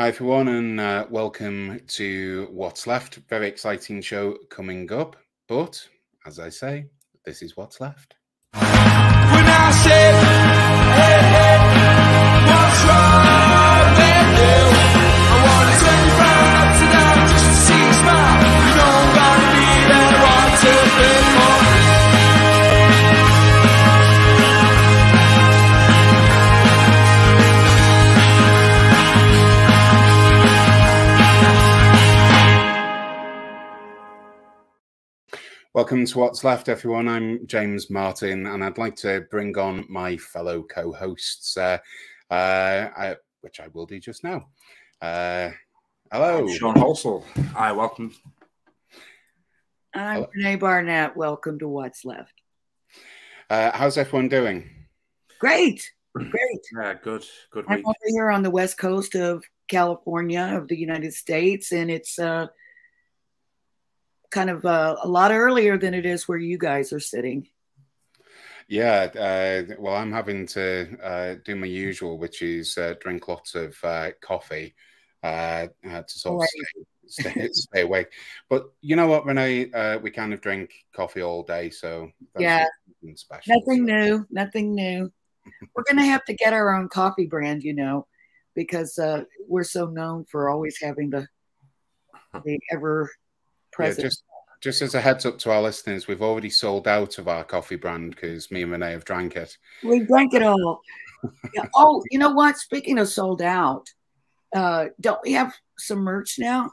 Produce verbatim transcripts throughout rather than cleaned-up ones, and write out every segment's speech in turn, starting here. Hi everyone, and uh, welcome to What's Left. Very exciting show coming up, but as I say, this is What's Left. When I said, hey, hey, what's wrong with you? I wanna turn you around tonight just to see you smile. You know about me that I want to be more. Welcome to What's Left, everyone. I'm James Martin, and I'd like to bring on my fellow co-hosts, uh, uh, I, which I will do just now. Uh, hello. I'm Sean Halsall. Hi, welcome. And I'm Renée Barnett. Welcome to What's Left. Uh, how's everyone doing? Great. Great. Yeah, good. Good week. I'm over here on the west coast of California, of the United States, and it's... Uh, kind of uh, a lot earlier than it is where you guys are sitting. Yeah, uh, well, I'm having to uh, do my usual, which is uh, drink lots of uh, coffee uh, uh, to sort of stay, stay, stay awake. But you know what, Renée, uh, we kind of drink coffee all day, so that's yeah, nothing special. Nothing so. new, nothing new. We're going to have to get our own coffee brand, you know, because uh, we're so known for always having the the ever... Yeah, just, just as a heads up to our listeners, we've already sold out of our coffee brand because me and Renée have drank it. We drank it all. Yeah. Oh, you know what? Speaking of sold out, uh, don't we have some merch now?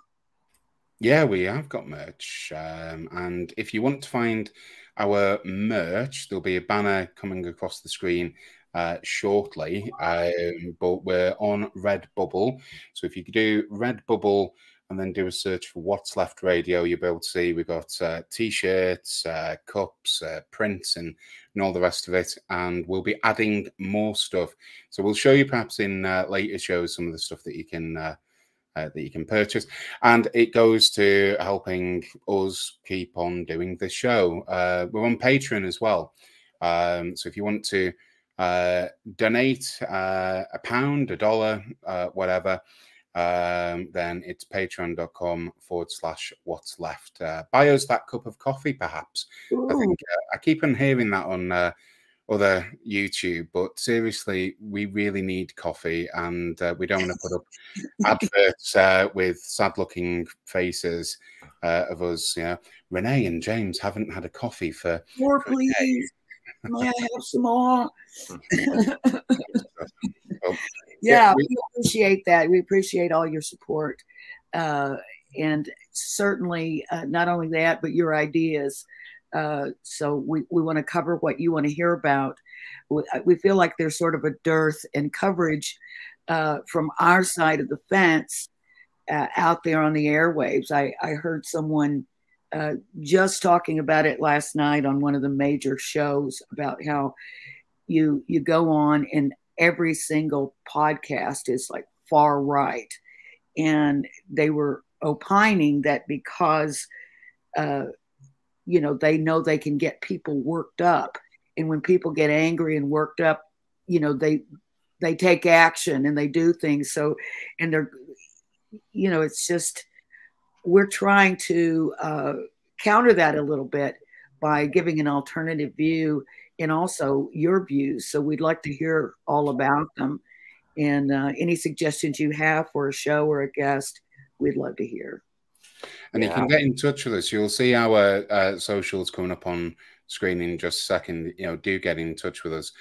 Yeah, we have got merch. Um, and if you want to find our merch, there'll be a banner coming across the screen uh, shortly. Um, but we're on Redbubble. So if you could do Redbubble, and then do a search for What's Left Radio, you'll be able to see we've got uh, T-shirts, uh, cups, uh, prints, and, and all the rest of it. And we'll be adding more stuff. So we'll show you perhaps in uh, later shows some of the stuff that you can uh, uh, that you can purchase. And it goes to helping us keep on doing this show. Uh, we're on Patreon as well. Um, so if you want to uh, donate uh, a pound, a dollar, uh, whatever, Um, then it's patreon.com forward slash what's left. Uh, buy us that cup of coffee, perhaps. Ooh. I think uh, I keep on hearing that on uh, other YouTube, but seriously, we really need coffee, and uh, we don't want to put up adverts uh, with sad-looking faces uh, of us. You know, Renée and James haven't had a coffee for more, for please. May I have some more? Oh. Yeah, we appreciate that. We appreciate all your support. Uh, and certainly uh, not only that, but your ideas. Uh, so we, we want to cover what you want to hear about. We, we feel like there's sort of a dearth in coverage uh, from our side of the fence uh, out there on the airwaves. I, I heard someone uh, just talking about it last night on one of the major shows about how you, you go on and every single podcast is like far right. And they were opining that because, uh, you know, they know they can get people worked up. And when people get angry and worked up, you know, they, they take action and they do things. So, and they're, you know, it's just, we're trying to uh, counter that a little bit by giving an alternative view and also your views. So we'd like to hear all about them. And uh, any suggestions you have for a show or a guest, we'd love to hear. And yeah, you can get in touch with us. You'll see our uh, socials coming up on screen in just a second. You know, do get in touch with us.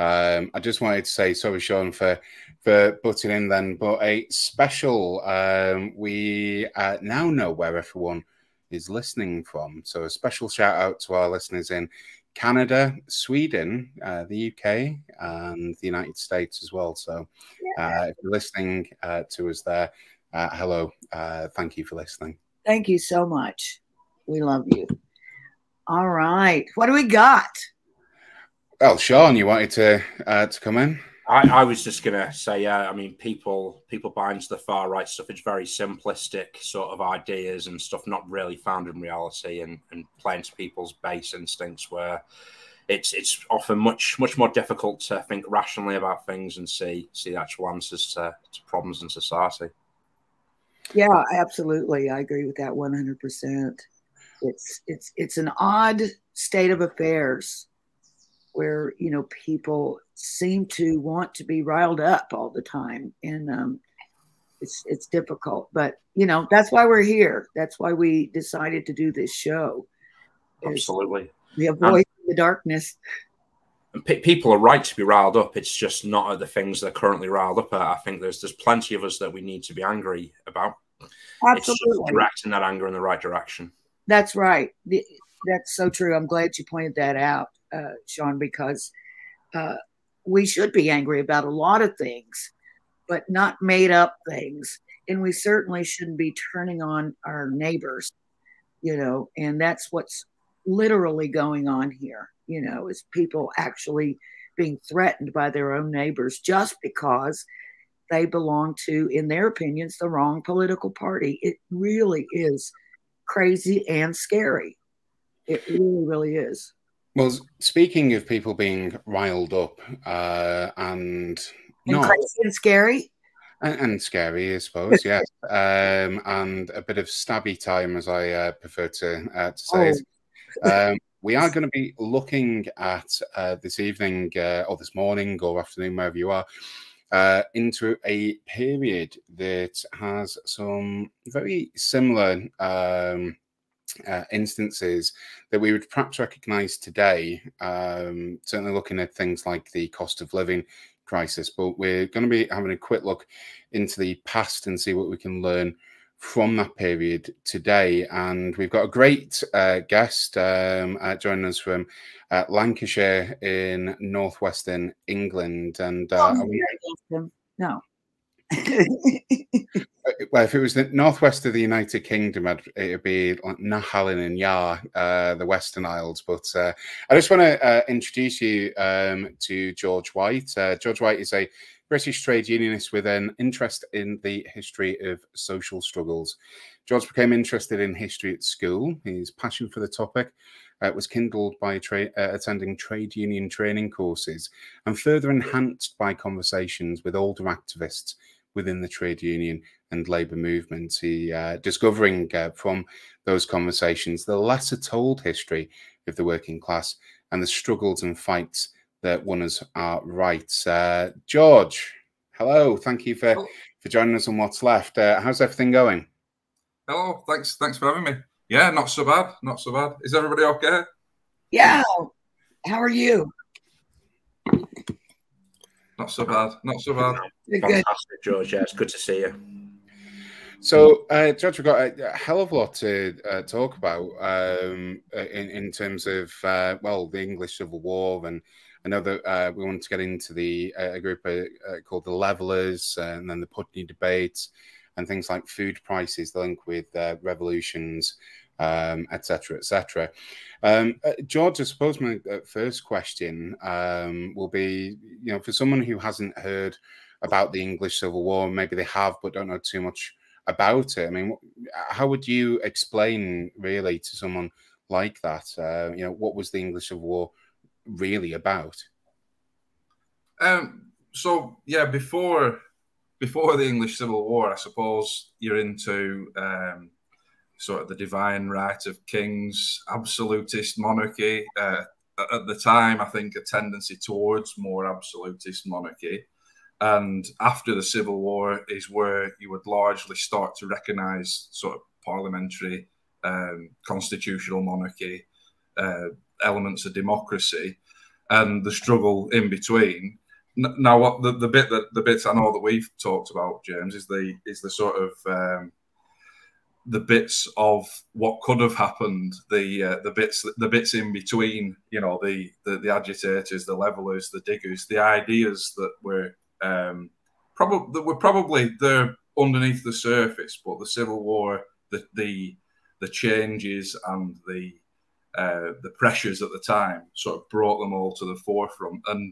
Um, I just wanted to say, sorry, Sean, for, for butting in then, but a special, um, we uh, now know where everyone is listening from. So a special shout out to our listeners in Canada, Sweden, uh, the U K, and the United States as well. So uh, if you're listening uh, to us there, uh, hello. Uh, thank you for listening. Thank you so much. We love you. All right. What do we got? Well, Sean, you wanted to uh, to come in? I, I was just going to say, uh, I mean, people people buy into the far right stuff. It's very simplistic sort of ideas and stuff, not really founded in reality, and, and playing to people's base instincts, where it's it's often much much more difficult to think rationally about things and see see the actual answers to, to problems in society. Yeah, absolutely. I agree with that one hundred percent. It's, it's, it's an odd state of affairs where, you know, people seem to want to be riled up all the time. And um, it's, it's difficult, but you know, that's why we're here. That's why we decided to do this show. Absolutely. We avoid um, the darkness. And pe people are right to be riled up. It's just not at the things they're currently riled up at. I think there's there's plenty of us that we need to be angry about. Absolutely. It's just directing that anger in the right direction. That's right. The, that's so true. I'm glad you pointed that out, uh, Sean, because uh, we should be angry about a lot of things, but not made up things. And we certainly shouldn't be turning on our neighbors, you know, and that's what's literally going on here. You know, is people actually being threatened by their own neighbors just because they belong to, in their opinions, the wrong political party. It really is crazy and scary. It really, really is. Well, speaking of people being riled up uh, and, and not... crazy and scary? And, and scary, I suppose, yes. Um, and a bit of stabby time, as I uh, prefer to, uh, to say. Oh. Um, we are going to be looking at uh, this evening uh, or this morning or afternoon, wherever you are, uh, into a period that has some very similar um, uh, instances that we would perhaps recognize today, um, certainly looking at things like the cost of living crisis. But we're going to be having a quick look into the past and see what we can learn from that period today. And we've got a great uh, guest um, uh, joining us from uh, Lancashire in northwestern England. And uh, oh, we... no, well, if it was the northwest of the United Kingdom, I'd, it'd be like Nahalin and Yar, uh, the Western Isles. But uh, I just want to uh, introduce you um, to George White. Uh, George White is a British trade unionist with an interest in the history of social struggles. George became interested in history at school. His passion for the topic uh, was kindled by tra uh, attending trade union training courses and further enhanced by conversations with older activists within the trade union and labour movement. He uh, discovering uh, from those conversations the lesser told history of the working class and the struggles and fights that won us our rights. Uh, George, hello. Thank you for, for joining us on What's Left. Uh, how's everything going? Hello. Thanks. Thanks for having me. Yeah, not so bad. Not so bad. Is everybody okay? Yeah. How are you? Not so bad. Not so bad. You're fantastic, good. George. Yeah, it's good to see you. So, uh, George, we've got a hell of a lot to uh, talk about um, in, in terms of, uh, well, the English Civil War, and I know that uh, we wanted to get into the uh, a group uh, uh, called the Levellers, uh, and then the Putney Debates, and things like food prices, the link with uh, revolutions, um, et cetera, et cetera. Um, uh, George, I suppose my first question um, will be, you know, for someone who hasn't heard about the English Civil War, maybe they have, but don't know too much about it. I mean, how would you explain really to someone like that, uh, you know, what was the English Civil War really about? Um so yeah, before before the English Civil War, I suppose you're into um sort of the divine right of kings, absolutist monarchy. Uh, at the time, I think a tendency towards more absolutist monarchy, and after the Civil War is where you would largely start to recognize sort of parliamentary um constitutional monarchy, uh elements of democracy, and the struggle in between. Now, what the, the bit that the bits I know that we've talked about, James, is the is the sort of um, the bits of what could have happened, the uh, the bits the bits in between. You know, the the, the agitators, the Levellers, the Diggers, the ideas that were um, probably that were probably there underneath the surface, but the Civil War, the the the changes and the Uh, the pressures at the time sort of brought them all to the forefront. And,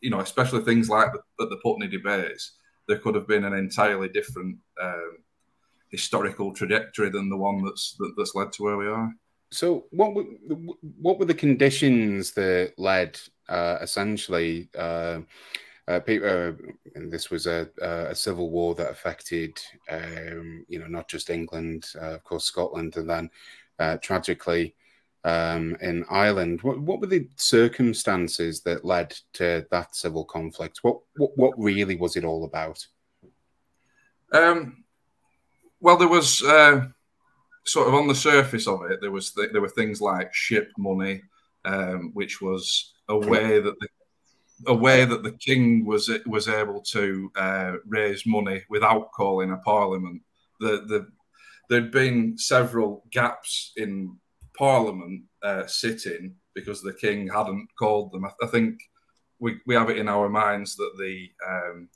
you know, especially things like the, the Putney Debates, there could have been an entirely different um, historical trajectory than the one that's that, that's led to where we are. So what were, what were the conditions that led uh, essentially uh, Uh, people, uh, and this was a, a civil war that affected, um, you know, not just England, uh, of course, Scotland, and then uh, tragically um, in Ireland. What, what were the circumstances that led to that civil conflict? What what, what really was it all about? Um, well, there was uh, sort of on the surface of it, there was th there were things like ship money, um, which was a way that the a way that the king was was able to uh, raise money without calling a parliament. The, the, there'd been several gaps in parliament uh, sitting because the king hadn't called them. I, I think we, we have it in our minds that the um,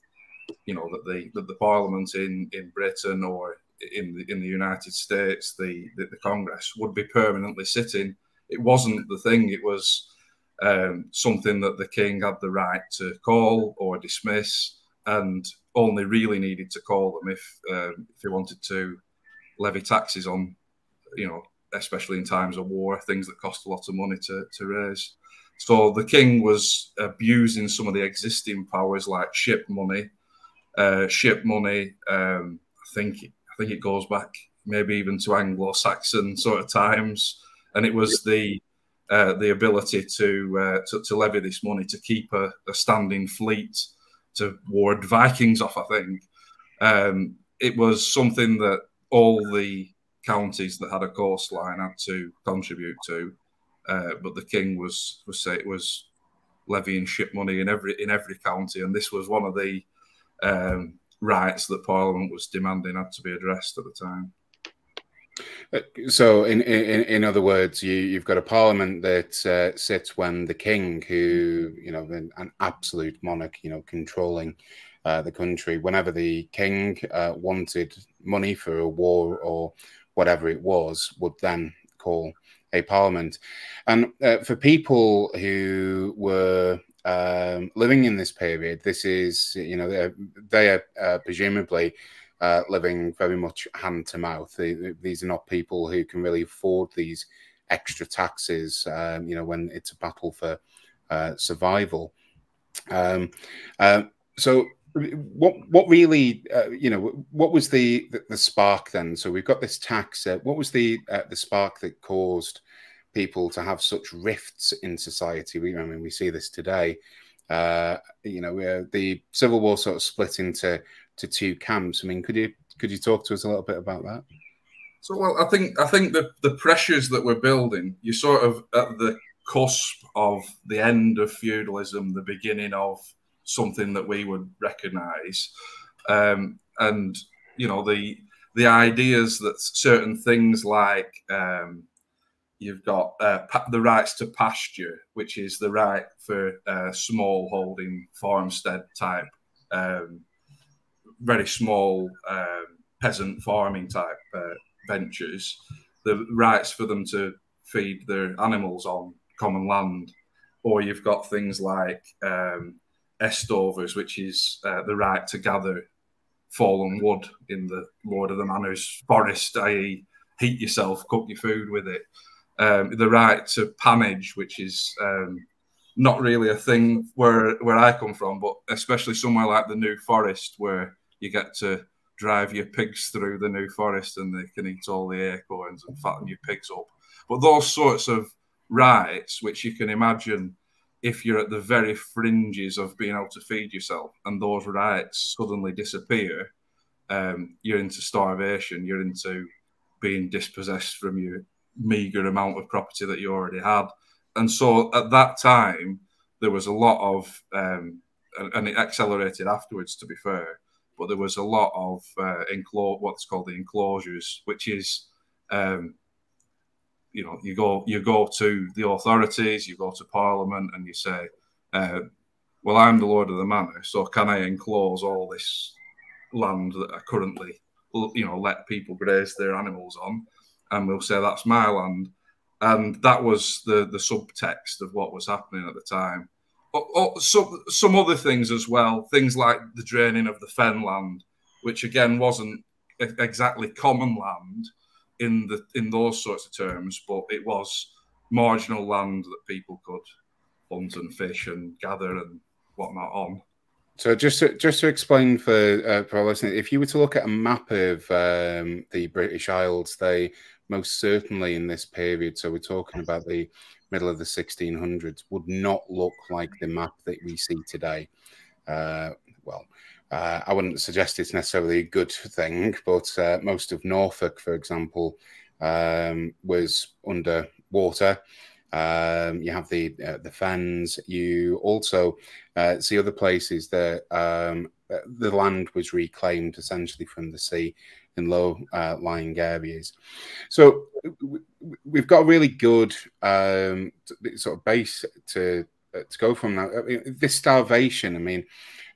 you know that the that the parliament in in Britain or in the, in the United States, the, the the Congress would be permanently sitting. It wasn't the thing. It was Um, something that the king had the right to call or dismiss, and only really needed to call them if um, if he wanted to levy taxes on, you know, especially in times of war, things that cost a lot of money to, to raise. So the king was abusing some of the existing powers like ship money. Uh, ship money, um, I think I think it goes back maybe even to Anglo-Saxon sort of times, and it was the Uh, the ability to, uh, to to levy this money to keep a, a standing fleet to ward Vikings off. I think um, it was something that all the counties that had a coastline had to contribute to, uh, but the king was was say it was levying ship money in every in every county, and this was one of the um, rights that Parliament was demanding had to be addressed at the time. So, in, in in other words, you you've got a parliament that uh, sits when the king, who you know, an, an absolute monarch, you know, controlling uh, the country. Whenever the king uh, wanted money for a war or whatever it was, would then call a parliament. And uh, for people who were um, living in this period, this is you know they're, they are uh, presumably. Uh, living very much hand to mouth. They, these are not people who can really afford these extra taxes, um, you know, when it's a battle for uh, survival. Um, uh, so what what really, uh, you know, what was the, the, the spark then? So we've got this tax. Uh, what was the uh, the spark that caused people to have such rifts in society? We, I mean, we see this today. Uh, you know, uh, the Civil War sort of split into to two camps. I mean, could you could you talk to us a little bit about that? So, well, I think I think the the pressures that we're building, you're sort of at the cusp of the end of feudalism, the beginning of something that we would recognise, um, and you know the the ideas that certain things like um, you've got uh, the rights to pasture, which is the right for uh, smallholding farmstead type. Um, very small um, peasant farming type uh, ventures, the rights for them to feed their animals on common land. Or you've got things like um, estovers, which is uh, the right to gather fallen wood in the Lord of the Manor's forest, that is heat yourself, cook your food with it. Um, the right to pannage, which is um, not really a thing where, where I come from, but especially somewhere like the New Forest where you get to drive your pigs through the New Forest and they can eat all the acorns and fatten your pigs up. But those sorts of rights, which you can imagine if you're at the very fringes of being able to feed yourself and those rights suddenly disappear, um, you're into starvation, you're into being dispossessed from your meagre amount of property that you already had. And so at that time, there was a lot of, um, and it accelerated afterwards, to be fair, but there was a lot of uh, enclo what's called the enclosures, which is, um, you know, you go you go to the authorities, you go to Parliament, and you say, uh, well, I'm the Lord of the Manor, so can I enclose all this land that I currently, you know, let people graze their animals on? And we'll say that's my land. And that was the, the subtext of what was happening at the time. Or, or some, some other things as well, things like the draining of the fen land, which again wasn't exactly common land in the in those sorts of terms, but it was marginal land that people could hunt and fish and gather and whatnot on. So just to, just to explain for uh, for our listeners, if you were to look at a map of um, the British Isles, they most certainly in this period, so we're talking about the middle of the sixteen hundreds, would not look like the map that we see today. Uh, well, uh, I wouldn't suggest it's necessarily a good thing, but uh, most of Norfolk, for example, um, was under water. Um, you have the uh, the fens. You also uh, see other places that um, the land was reclaimed essentially from the sea in low-lying uh, areas. So we've got a really good um, sort of base to uh, to go from now. I mean, this starvation. I mean,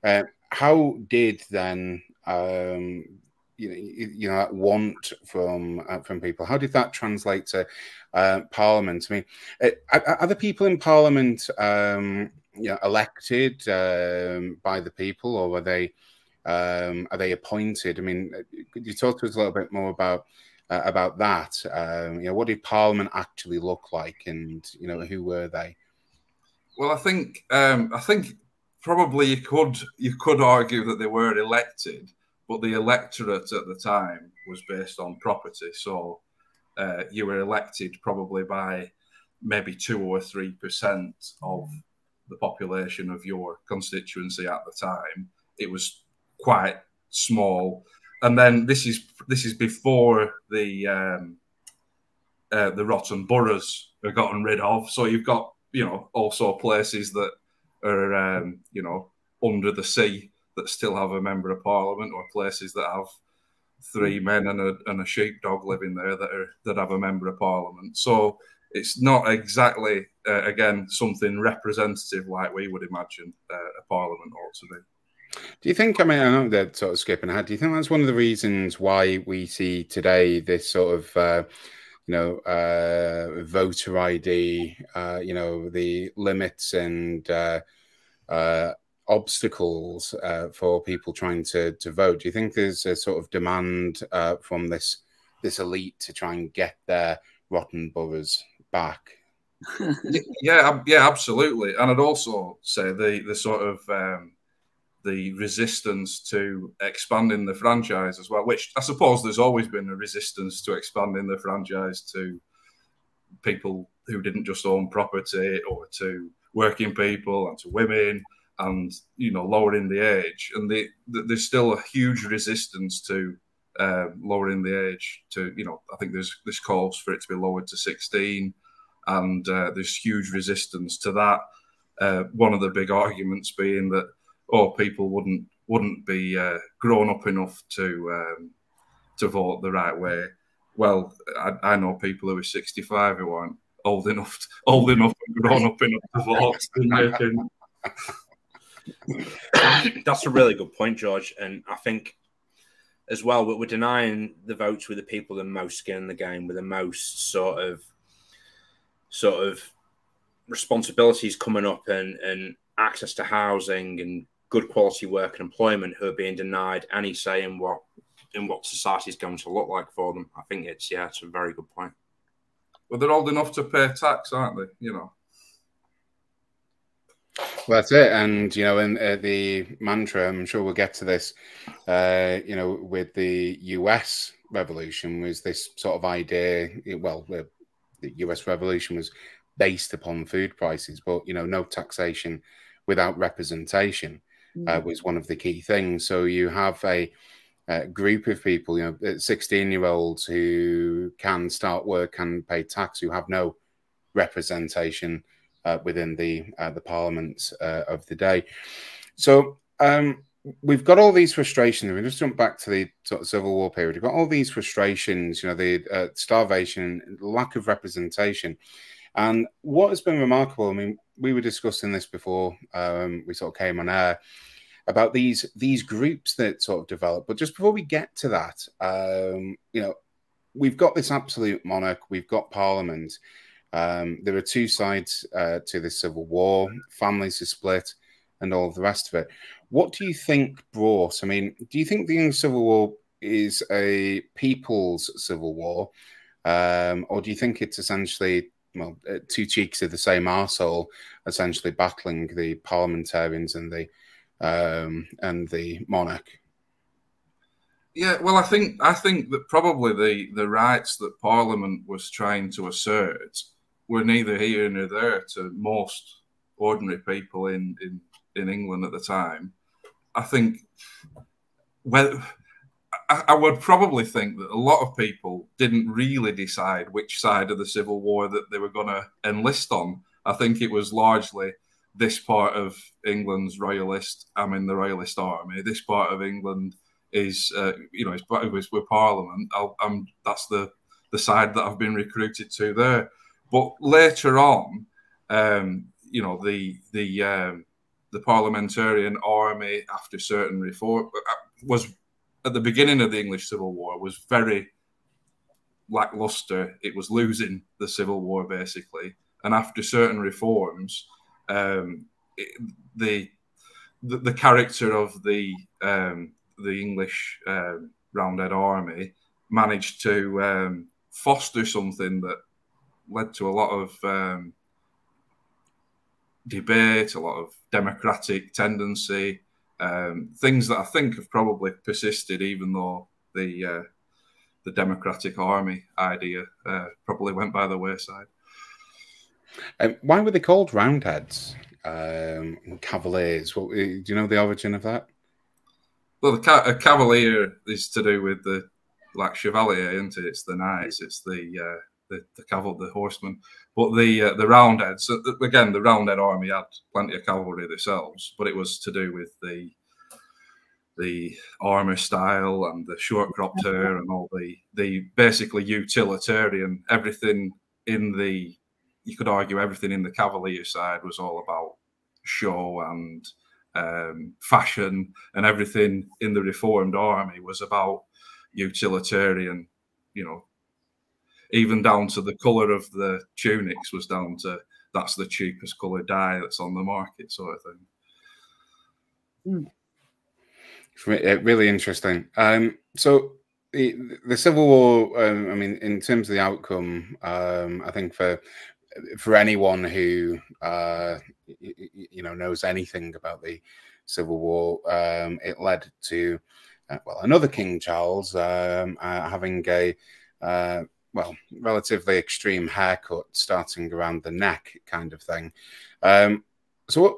uh, how did then um, you know you know that want from uh, from people? How did that translate to Uh, Parliament? I mean, are, are the people in Parliament, um, you know, elected um, by the people, or are they um, are they appointed? I mean, could you talk to us a little bit more about uh, about that? Um, you know, what did Parliament actually look like, and you know, who were they? Well, I think um, I think probably you could you could argue that they were elected, but the electorate at the time was based on property, so. Uh, you were elected probably by maybe two or three percent of the population of your constituency at the time. It was quite small, and then this is this is before the um, uh, the rotten boroughs are gotten rid of. So you've got you know also places that are um, you know under the sea that still have a member of parliament, or places that have three men and a, and a sheepdog living there that are that have a member of parliament. So it's not exactly uh, again something representative like we would imagine uh, a parliament ought to be. Do you think? I mean, I know they're sort of skipping ahead. Do you think that's one of the reasons why we see today this sort of uh, you know uh, voter I D, uh, you know, the limits and uh, uh, obstacles uh, for people trying to to vote? Do you think there's a sort of demand uh, from this this elite to try and get their rotten boroughs back? Yeah, yeah, absolutely. And I'd also say the the sort of um, the resistance to expanding the franchise as well, which I suppose there's always been a resistance to expanding the franchise to people who didn't just own property, or to working people and to women, and you know lowering the age, and the, the, there's still a huge resistance to uh, lowering the age to you know I think there's this calls for it to be lowered to sixteen, and uh, there's huge resistance to that. Uh, one of the big arguments being that oh people wouldn't wouldn't be uh, grown up enough to um, to vote the right way. Well, I, I know people who are sixty-five who aren't old enough to, old enough and grown up enough to vote. That's a really good point, George, and I think as well we're denying the votes with the people with the most skin in the game, with the most sort of sort of responsibilities coming up, and, and access to housing and good quality work and employment, who are being denied any say in what in what society is going to look like for them. I think it's yeah, it's a very good point. Well, they're old enough to pay tax, aren't they? You know. Well, that's it, and you know, in uh, the mantra, I'm sure we'll get to this. Uh, you know, with the U S Revolution, was this sort of idea? It, well, uh, the U S Revolution was based upon food prices, but you know, no taxation without representation uh, was one of the key things. So you have a, a group of people, you know, sixteen-year-olds who can start work, can pay tax, who have no representation Uh, within the uh, the parliaments uh, of the day. So um, we've got all these frustrations. We just jump back to the sort of Civil War period. We've got all these frustrations, you know, the uh, starvation, lack of representation. And what has been remarkable, I mean, we were discussing this before um, we sort of came on air, about these, these groups that sort of developed. But just before we get to that, um, you know, we've got this absolute monarch, we've got parliament. Um, there are two sides uh, to the Civil War, families are split and all the rest of it. What do you think brought, I mean, do you think the English Civil War is a people's civil war? Um, or do you think it's essentially, well, two cheeks of the same arsehole, essentially battling the parliamentarians and the um, and the monarch. Yeah, well, I think I think that probably the the rights that Parliament was trying to assert were neither here nor there to most ordinary people in in, in England at the time. I think, well, I, I would probably think that a lot of people didn't really decide which side of the Civil War that they were going to enlist on. I think it was largely this part of England's royalist, I mean, the royalist army, this part of England is, uh, you know, it's, it's, we're Parliament. I'll, I'm, that's the, the side that I've been recruited to there. But later on, um, you know, the, the, um, the parliamentarian army after certain reform was, at the beginning of the English Civil War, was very lackluster. It was losing the Civil War, basically. And after certain reforms, um, it, the, the the character of the um, the English um, Roundhead Army managed to um, foster something that led to a lot of um, debate, a lot of democratic tendency, um, things that I think have probably persisted, even though the uh, the democratic army idea uh, probably went by the wayside. Um, why were they called Roundheads um, and Cavaliers? What, do you know the origin of that? Well, the ca a Cavalier is to do with the, like, Chevalier, isn't it? It's the knights, it's the uh, the, the cavalry, the horsemen. But the uh, the Roundheads, so th again, the Roundhead army had plenty of cavalry themselves, but it was to do with the the armour style and the short-cropped hair and all the the basically utilitarian, everything in the... You could argue everything in the Cavalier side was all about show and um, fashion, and everything in the Reformed army was about utilitarian, you know, even down to the colour of the tunics was down to that's the cheapest colour dye that's on the market, sort of thing. It's really interesting. Um, so the, the Civil War, um, I mean, in terms of the outcome, um, I think for... for anyone who uh, you know knows anything about the Civil War, um, it led to uh, well another King Charles um, uh, having a uh, well relatively extreme haircut starting around the neck, kind of thing. Um, so what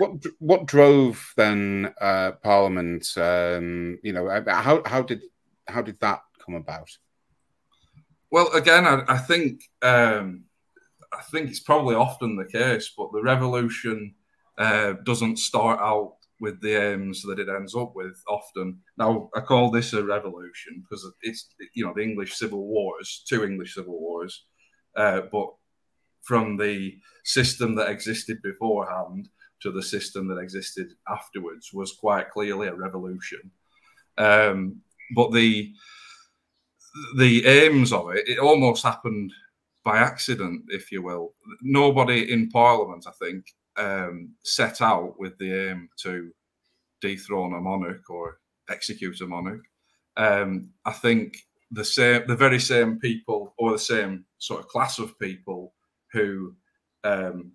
what what drove then uh, Parliament? Um, you know, how how did how did that come about? Well, again, I, I think. Um... I think it's probably often the case, but the revolution uh, doesn't start out with the aims that it ends up with often. Now, I call this a revolution because it's, you know, the English Civil Wars, two English Civil Wars, uh, but from the system that existed beforehand to the system that existed afterwards was quite clearly a revolution. Um, but the, the aims of it, it almost happened by accident, if you will. Nobody in Parliament, I think, um, set out with the aim to dethrone a monarch or execute a monarch. Um, I think the same, the very same people, or the same sort of class of people who um,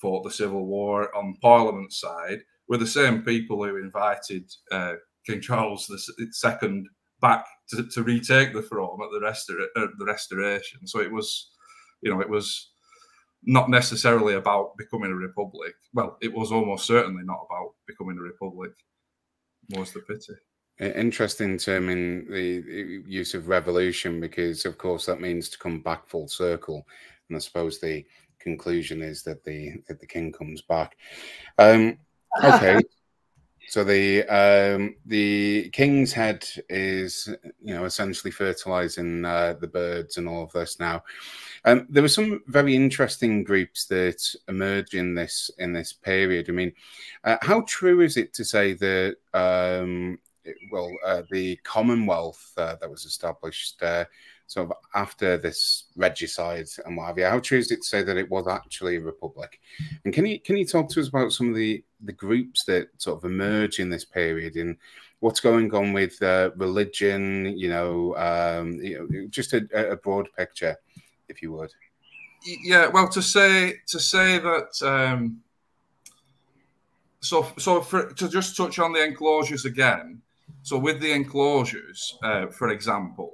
fought the Civil War on Parliament's side were the same people who invited uh, King Charles the Second back to, to retake the throne at the, restor at the Restoration. So it was... You know, it was not necessarily about becoming a republic. Well, it was almost certainly not about becoming a republic. More's the pity. Interesting term in the use of revolution, because, of course, that means to come back full circle. And I suppose the conclusion is that the that the king comes back. Um, okay. So the um, the king's head is, you know, essentially fertilizing uh, the birds and all of this now. Um, there were some very interesting groups that emerged in this in this period. I mean, uh, how true is it to say that um, it, well uh, the Commonwealth uh, that was established uh, sort of after this regicide and what have you? How true is it to say that it was actually a republic? And can you can you talk to us about some of the the groups that sort of emerge in this period and what's going on with uh, religion, you know, um, you know, just a, a broad picture, if you would. Yeah, well, to say to say that um, so so for, to just touch on the enclosures again. So with the enclosures, uh, for example,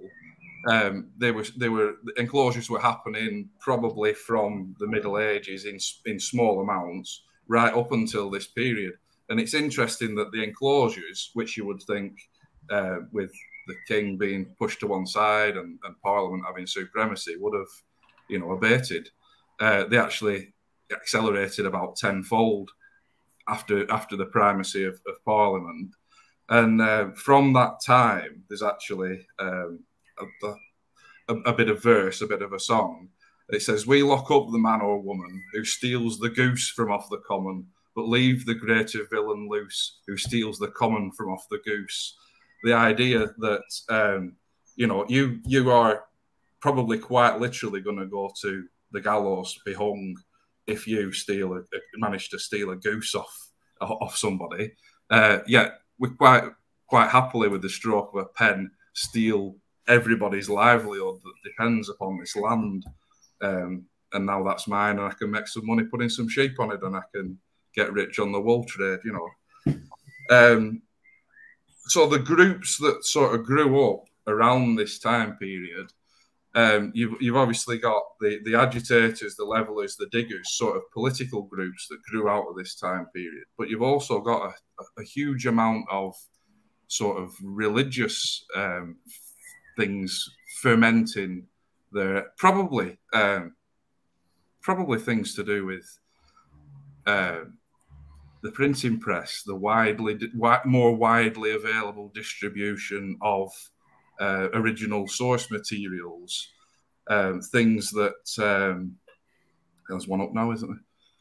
um, they were they were the enclosures were happening probably from the Middle Ages in in small amounts right up until this period. And it's interesting that the enclosures, which you would think uh, with the king being pushed to one side and, and Parliament having supremacy would have, you know, abated, uh, they actually accelerated about tenfold after after the primacy of, of Parliament. And uh, from that time, there's actually um, a, a, a bit of verse, a bit of a song. It says, "We lock up the man or woman who steals the goose from off the common, but leave the greater villain loose who steals the common from off the goose." The idea that, um, you know, you, you are probably quite literally going to go to the gallows to be hung if you steal a, manage to steal a goose off, off somebody. Uh, yet we quite, quite happily, with the stroke of a pen, steal everybody's livelihood that depends upon this land. Um, and now that's mine, and I can make some money putting some sheep on it, and I can get rich on the wool trade, you know. Um, so the groups that sort of grew up around this time period, um, you've, you've obviously got the, the agitators, the levellers, the diggers, sort of political groups that grew out of this time period. But you've also got a, a huge amount of sort of religious um, things fermenting there. Probably, um, probably things to do with uh, the printing press, the widely, more widely available distribution of uh, original source materials, um, things that um, there's one up now, isn't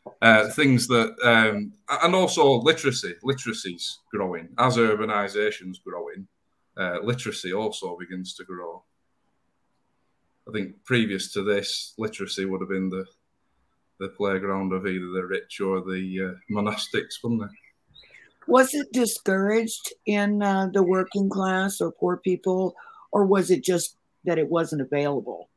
it? Uh, things that, um, and also literacy. Literacy's growing as urbanization's growing. Uh, literacy also begins to grow. I think previous to this, literacy would have been the the playground of either the rich or the uh, monastics, wouldn't it? Was it discouraged in uh, the working class or poor people, or was it just that it wasn't available?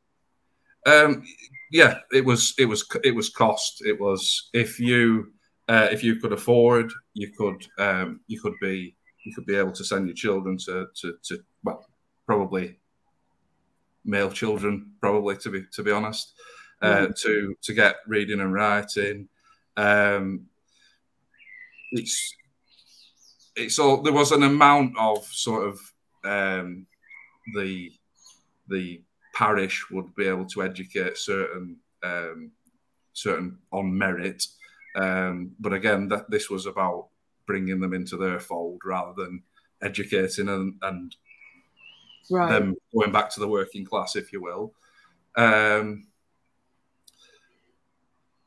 Um, yeah, it was. It was. It was cost. It was, if you uh, if you could afford, you could um, you could be you could be able to send your children to to, to well, probably male children, probably to be to be honest. Uh, to to get reading and writing, um, it's it's all there was an amount of sort of um, the the parish would be able to educate certain um, certain on merit, um, but again that this was about bringing them into their fold rather than educating and, and right. them going back to the working class, if you will. Um,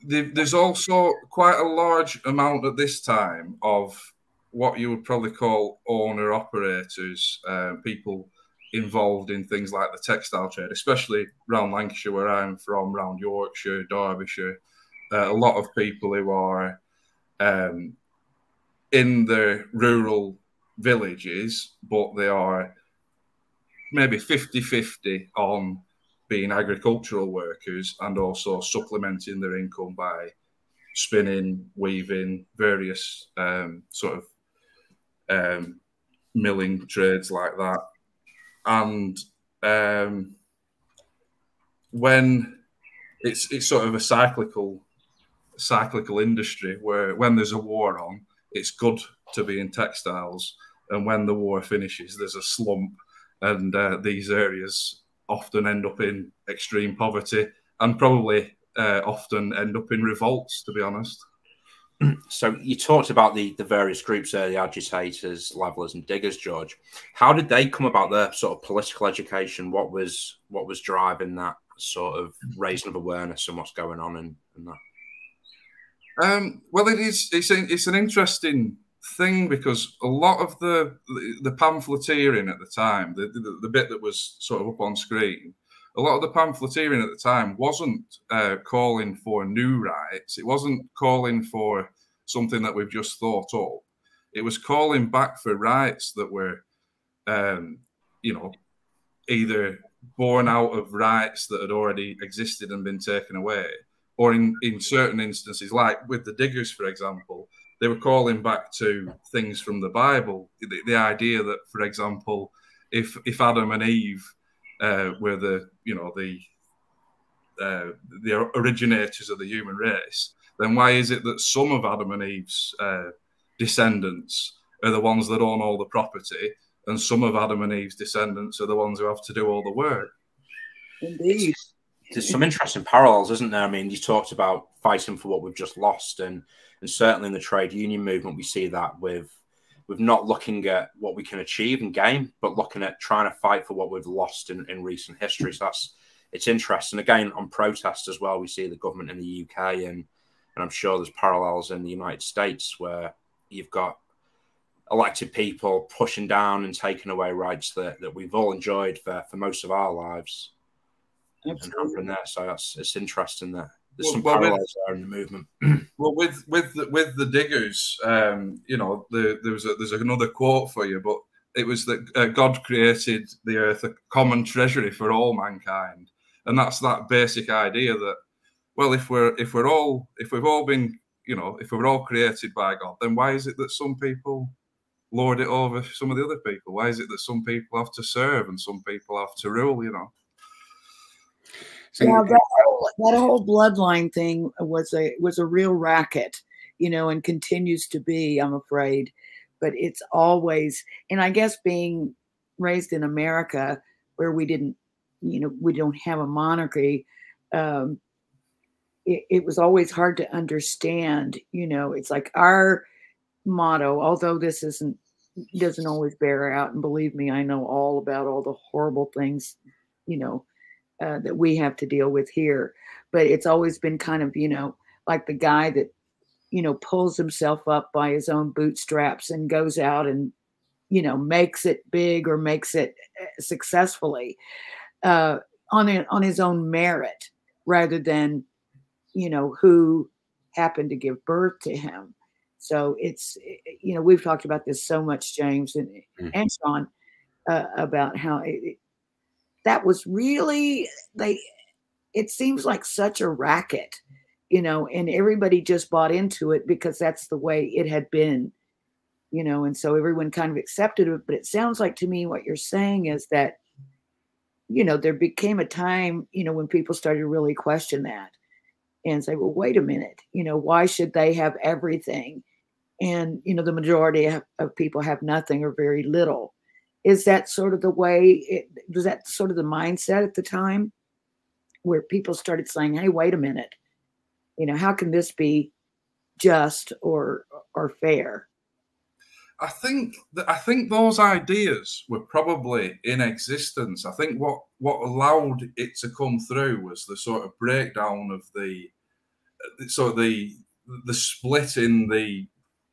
There's also quite a large amount at this time of what you would probably call owner-operators, uh, people involved in things like the textile trade, especially around Lancashire, where I'm from, around Yorkshire, Derbyshire. Uh, a lot of people who are um, in their rural villages, but they are maybe fifty fifty on being agricultural workers and also supplementing their income by spinning, weaving, various um, sort of um, milling trades like that. And um, when it's it's sort of a cyclical cyclical industry where when there's a war on, it's good to be in textiles, and when the war finishes, there's a slump, and uh, these areas often end up in extreme poverty and probably uh, often end up in revolts, to be honest. So you talked about the, the various groups there, the agitators, levellers and diggers, George. How did they come about their sort of political education? What was what was driving that sort of raising of awareness and what's going on and, and that? Um, well, it is, it's, a, it's an interesting thing, because a lot of the the pamphleteering at the time, the, the the bit that was sort of up on screen, a lot of the pamphleteering at the time wasn't uh, calling for new rights. It wasn't calling for something that we've just thought up. It was calling back for rights that were, um, you know, either born out of rights that had already existed and been taken away, or in in certain instances, like with the diggers, for example. they were calling back to things from the Bible. The, the idea that, for example, if if Adam and Eve uh, were the you know the uh, the originators of the human race, then why is it that some of Adam and Eve's uh, descendants are the ones that own all the property, and some of Adam and Eve's descendants are the ones who have to do all the work? Indeed. It's, there's some interesting parallels, isn't there? I mean, you talked about fighting for what we've just lost, and and certainly in the trade union movement, we see that with with not looking at what we can achieve and gain, but looking at trying to fight for what we've lost in, in recent history. So that's, it's interesting. Again, on protest as well, we see the government in the U K, and and I'm sure there's parallels in the United States where you've got elected people pushing down and taking away rights that, that we've all enjoyed for, for most of our lives. Absolutely. And there, so that's, it's interesting that there's well, some well, parallels with, there in the movement. Well, with with the, with the Diggers, um, you know, the, there was a, there's another quote for you, but it was that uh, God created the earth a common treasury for all mankind, and that's that basic idea that, well, if we're if we're all if we've all been you know if we were all created by God, then why is it that some people lord it over some of the other people? Why is it that some people have to serve and some people have to rule? You know. So yeah, that whole, that whole bloodline thing was a was a real racket, you know, and continues to be, I'm afraid. But it's always, and I guess being raised in America, where we didn't, you know, we don't have a monarchy, um, it, it was always hard to understand. You know, it's like our motto, although this isn't doesn't always bear out. And believe me, I know all about all the horrible things, you know, Uh, that we have to deal with here, but it's always been kind of, you know, like the guy that, you know, pulls himself up by his own bootstraps and goes out and, you know, makes it big or makes it successfully uh, on a, on his own merit, rather than, you know, who happened to give birth to him. So it's, you know, we've talked about this so much, James and, mm-hmm. and Sean, uh, about how it, that was really, they, it seems like such a racket, you know, and everybody just bought into it because that's the way it had been, you know, and so everyone kind of accepted it. But it sounds like to me what you're saying is that, you know, there became a time, you know, when people started to really question that and say, well, wait a minute, you know, why should they have everything? And, you know, the majority of people have nothing or very little. Is that sort of the way, it, was that sort of the mindset at the time where people started saying, hey, wait a minute, you know, how can this be just or or fair? I think that, I think those ideas were probably in existence. I think what, what allowed it to come through was the sort of breakdown of the, so the, the split in the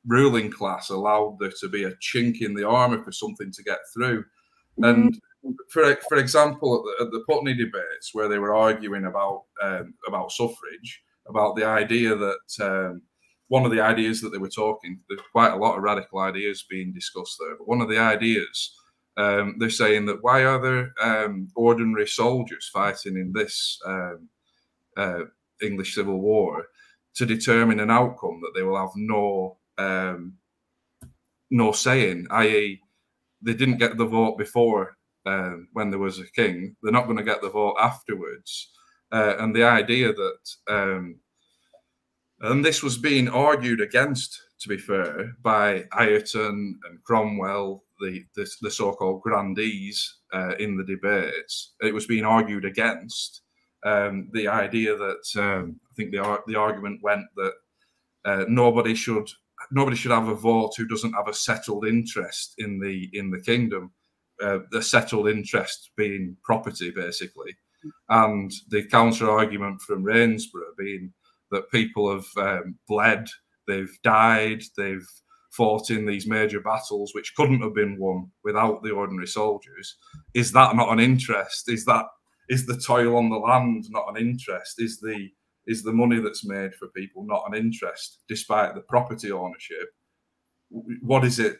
ruling class allowed there to be a chink in the armour for something to get through. And for for example, at the, at the Putney Debates, where they were arguing about um, about suffrage, about the idea that um, one of the ideas that they were talking, there's quite a lot of radical ideas being discussed there, but one of the ideas, um, they're saying that why are there um, ordinary soldiers fighting in this um, uh, English Civil War to determine an outcome that they will have no Um, no saying, that is they didn't get the vote before um, when there was a king. They're not going to get the vote afterwards. Uh, and the idea that, um, and this was being argued against, to be fair, by Ayrton and Cromwell, the, the, the so-called grandees uh, in the debates. It was being argued against. Um, the idea that, um, I think the, the argument went that uh, nobody should Nobody should have a vote who doesn't have a settled interest in the in the kingdom, uh, the settled interest being property, basically. And the counter-argument from Rainsborough being that people have um, bled, they've died, they've fought in these major battles, which couldn't have been won without the ordinary soldiers. Is that not an interest? Is that is the toil on the land not an interest? Is the Is the money that's made for people not an interest, despite the property ownership? What is it?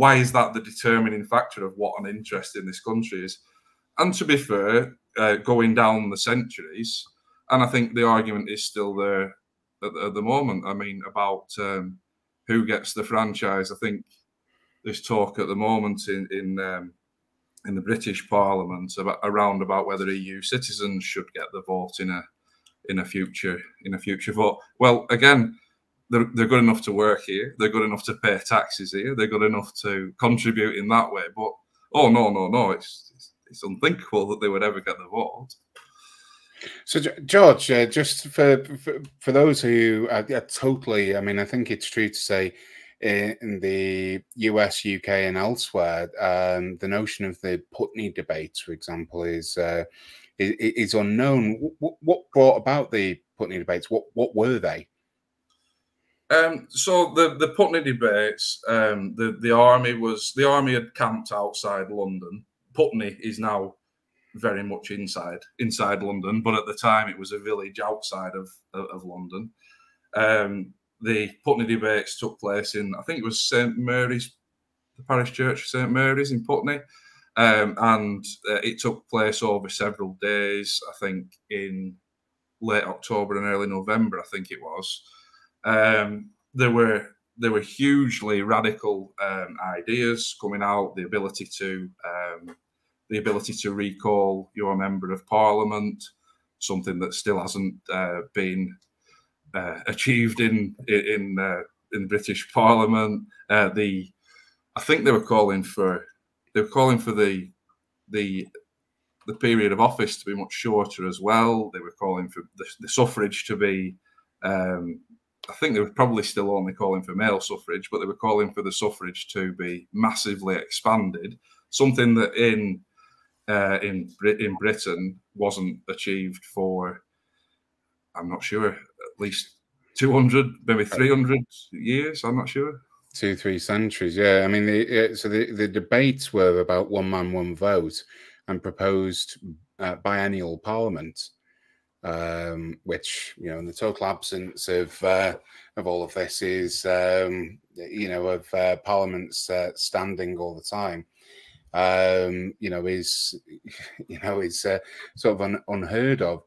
Why is that the determining factor of what an interest in this country is? And to be fair, uh, going down the centuries, and I think the argument is still there at, at the moment. I mean, about um, who gets the franchise. I think there's talk at the moment in in um, in the British Parliament about, around about whether E U citizens should get the vote in a in a future in a future vote. Well, again, they're, they're good enough to work here. They're good enough to pay taxes here. They're good enough to contribute in that way. But oh no, no, no! It's it's, it's unthinkable that they would ever get the vote. So, George, uh, just for, for for those who are, are totally, I mean, I think it's true to say in, in the U S, U K and elsewhere, um, the notion of the Putney Debates, for example, is uh, is, is unknown. What, what brought about the Putney Debates? What what were they? Um, so the, the Putney Debates, um, the, the army was, the army had camped outside London. Putney is now very much inside inside London, but at the time it was a village outside of of London. Um, the Putney Debates took place in, I think it was Saint Mary's, the parish church of Saint Mary's in Putney, um, and uh, it took place over several days, I think in late October and early November, I think it was. Um, there were there were hugely radical um, ideas coming out, the ability to um, the ability to recall your member of parliament, something that still hasn't uh, been uh, achieved in in uh, in British Parliament. Uh, the I think they were calling for they were calling for the the the period of office to be much shorter as well. They were calling for the, the suffrage to be. Um, I think they were probably still only calling for male suffrage, but they were calling for the suffrage to be massively expanded. Something that in Uh, in in Britain wasn't achieved for, I'm not sure, at least two hundred, maybe three hundred years, I'm not sure. Two, three centuries, yeah. I mean, the, so the, the debates were about one man, one vote and proposed uh, biennial parliament, um, which, you know, in the total absence of uh, of all of this is, um, you know, of uh, parliaments uh, standing all the time. Um, you know, is you know is uh, sort of un, unheard of,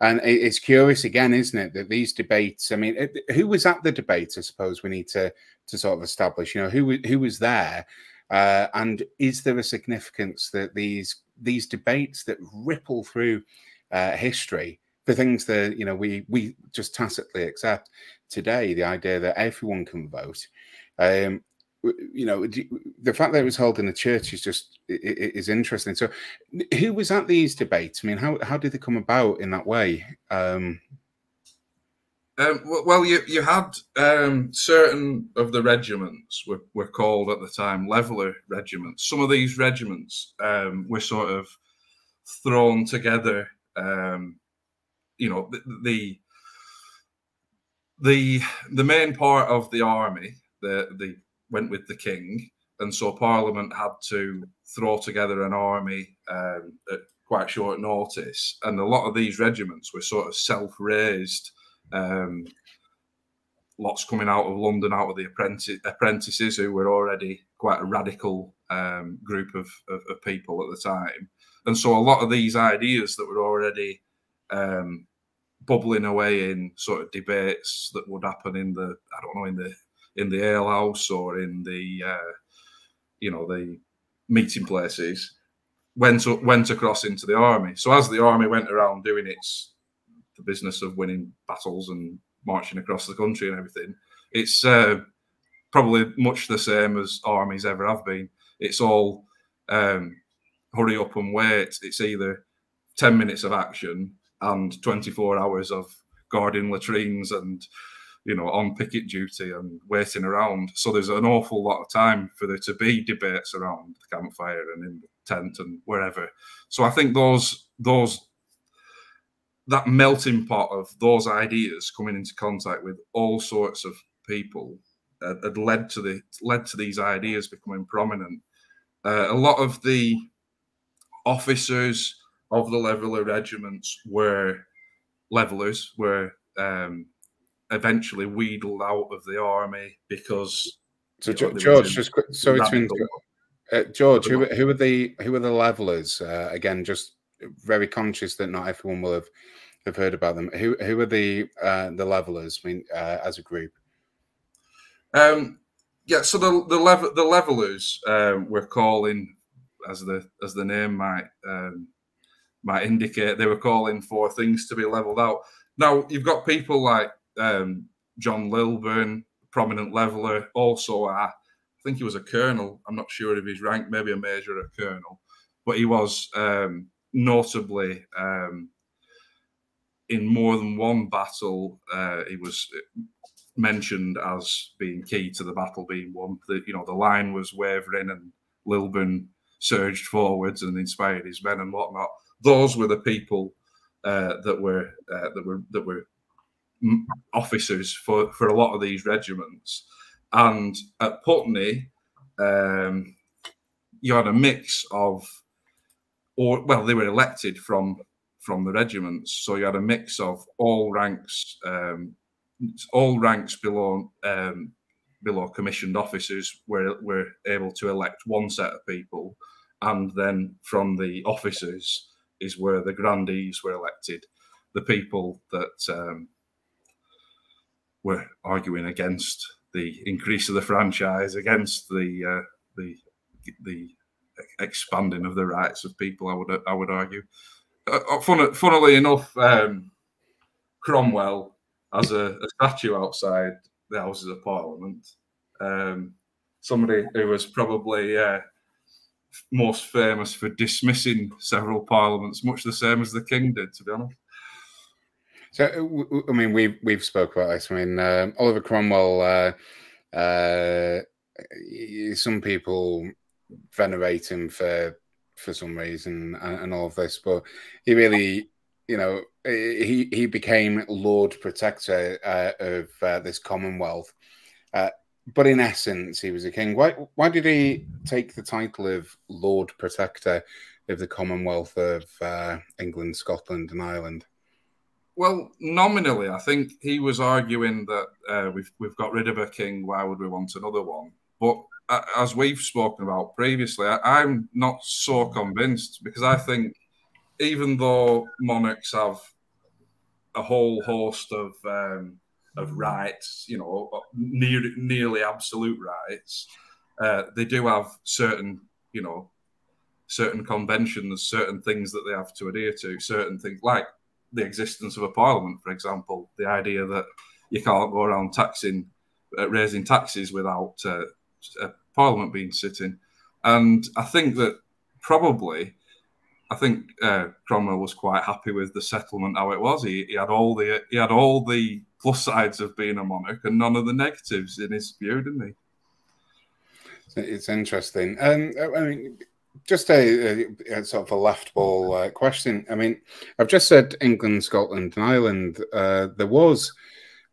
and it, it's curious again, isn't it, that these debates? I mean, it, who was at the debate? I suppose we need to to sort of establish, you know, who who was there, uh, and is there a significance that these these debates that ripple through uh, history, the things that you know we we just tacitly accept today, the idea that everyone can vote. Um, You know, the fact that it was held in the church is just is interesting. So, who was at these debates? I mean, how how did they come about in that way? Um, um, well, you you had um, certain of the regiments were were called at the time leveller regiments. Some of these regiments um, were sort of thrown together. Um, you know, the, the the the main part of the army, the the went with the king, and so Parliament had to throw together an army um, at quite short notice, and a lot of these regiments were sort of self-raised, um, lots coming out of London, out of the apprentice, apprentices who were already quite a radical um, group of, of, of people at the time, and so a lot of these ideas that were already um, bubbling away in sort of debates that would happen in the, I don't know, in the in the alehouse or in the, uh, you know, the meeting places, went went across into the army. So as the army went around doing its the business of winning battles and marching across the country and everything, it's uh, probably much the same as armies ever have been. It's all um, hurry up and wait. It's either ten minutes of action and twenty-four hours of guarding latrines and, you know, on picket duty and waiting around. So there's an awful lot of time for there to be debates around the campfire and in the tent and wherever. So I think those those that melting pot of those ideas coming into contact with all sorts of people uh, had led to the led to these ideas becoming prominent. Uh, a lot of the officers of the leveller regiments were levellers were. Um, eventually wheedled out of the army because so you know, George just so it's been, uh, George who, who are the who are the levelers uh, again, just very conscious that not everyone will have have heard about them. Who who are the uh, the levelers, I mean, uh, as a group? Um, yeah, so the the, level, the Levellers uh, were calling, as the as the name might um, might indicate, they were calling for things to be levelled out. Now you've got people like um, John Lilburne, prominent leveller, also a, I think he was a colonel. I'm not sure of his rank, maybe a major or a colonel, but he was um, notably um, in more than one battle. Uh, he was mentioned as being key to the battle being won. The, you know, the line was wavering, and Lilburne surged forwards and inspired his men and whatnot. Those were the people uh, that were uh, that were that were officers for for a lot of these regiments. And at Putney, um, you had a mix of, or well, they were elected from from the regiments, so you had a mix of all ranks, um, all ranks below um, below commissioned officers were were able to elect one set of people, and then from the officers is where the grandees were elected, the people that um, were arguing against the increase of the franchise, against the uh, the the expanding of the rights of people. I would I would argue. Uh, fun, funnily enough, um, Cromwell has a, a statue outside the Houses of Parliament. Um, somebody who was probably uh, most famous for dismissing several parliaments, much the same as the king did, to be honest. So, I mean, we've we've spoke about this. I mean, um, Oliver Cromwell. Uh, uh, some people venerate him for for some reason, and, and all of this, but he really, you know, he he became Lord Protector uh, of uh, this Commonwealth. Uh, but in essence, he was a king. Why why did he take the title of Lord Protector of the Commonwealth of uh, England, Scotland, and Ireland? Well, nominally, I think he was arguing that uh, we've we've got rid of a king. Why would we want another one? But uh, as we've spoken about previously, I, I'm not so convinced, because I think even though monarchs have a whole host of um, of rights, you know, near, nearly absolute rights, uh, they do have certain, you know, certain conventions, certain things that they have to adhere to, certain things like the existence of a parliament, for example, the idea that you can't go around taxing, uh, raising taxes without uh, a parliament being sitting. And I think that probably, I think uh, Cromwell was quite happy with the settlement how it was. He, he had all the he had all the plus sides of being a monarch and none of the negatives in his view, didn't he? It's interesting. Um, I mean, just a, a, a sort of a left ball uh, question. I mean, I've just said England, Scotland, and Ireland. Uh, there was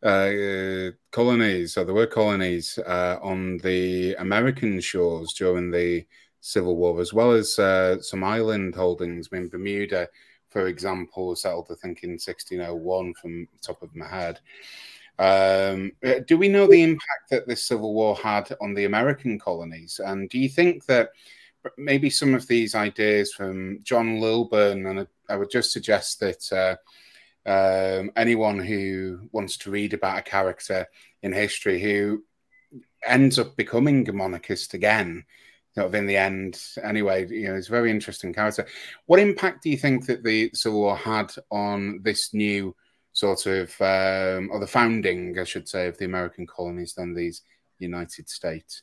uh, colonies, or there were colonies uh, on the American shores during the Civil War, as well as uh, some island holdings. I mean, Bermuda, for example, was settled, I think, in sixteen oh one from the top of my head. Um, do we know the impact that this Civil War had on the American colonies? And do you think that maybe some of these ideas from John Lilburne, and I would just suggest that uh, um, anyone who wants to read about a character in history who ends up becoming a monarchist again, sort of in the end, anyway, you know, it's a very interesting character. What impact do you think that the Civil War had on this new sort of, um, or the founding, I should say, of the American colonies than these United States?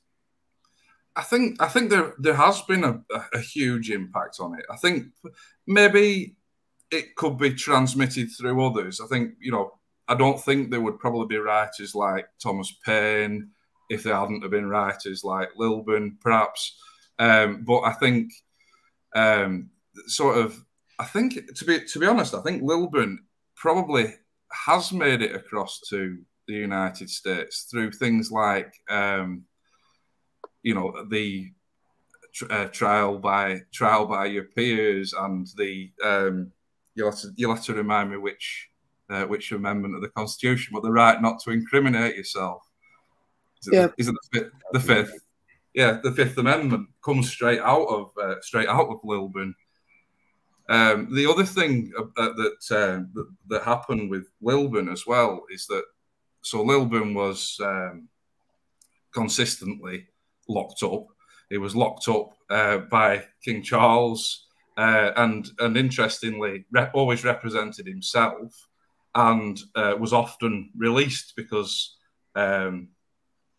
I think I think there there has been a, a huge impact on it. I think maybe it could be transmitted through others. I think, you know, I don't think there would probably be writers like Thomas Paine if there hadn't have been writers like Lilburne, perhaps. Um, but I think um, sort of I think to be to be honest, I think Lilburne probably has made it across to the United States through things like, Um, you know, the uh, trial by trial by your peers, and the um, you'll have to, you'll have to remind me which uh, which amendment of the Constitution, but the right not to incriminate yourself. Is it, yeah. the, is it the, fifth, the fifth? Yeah, the Fifth Amendment comes straight out of uh, straight out of Lilburne. Um, the other thing uh, that, uh, that that happened with Lilburne as well is that so Lilburne was. Um, consistently locked up. He was locked up uh, by King Charles, uh, and and interestingly rep always represented himself, and uh, was often released because um,